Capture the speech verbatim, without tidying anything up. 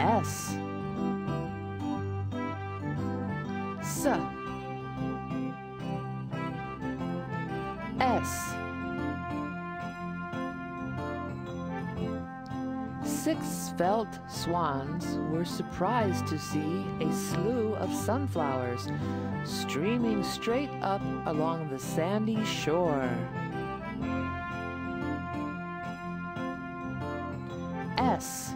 S. S. S. Six felt swans were surprised to see a slew of sunflowers streaming straight up along the sandy shore. S.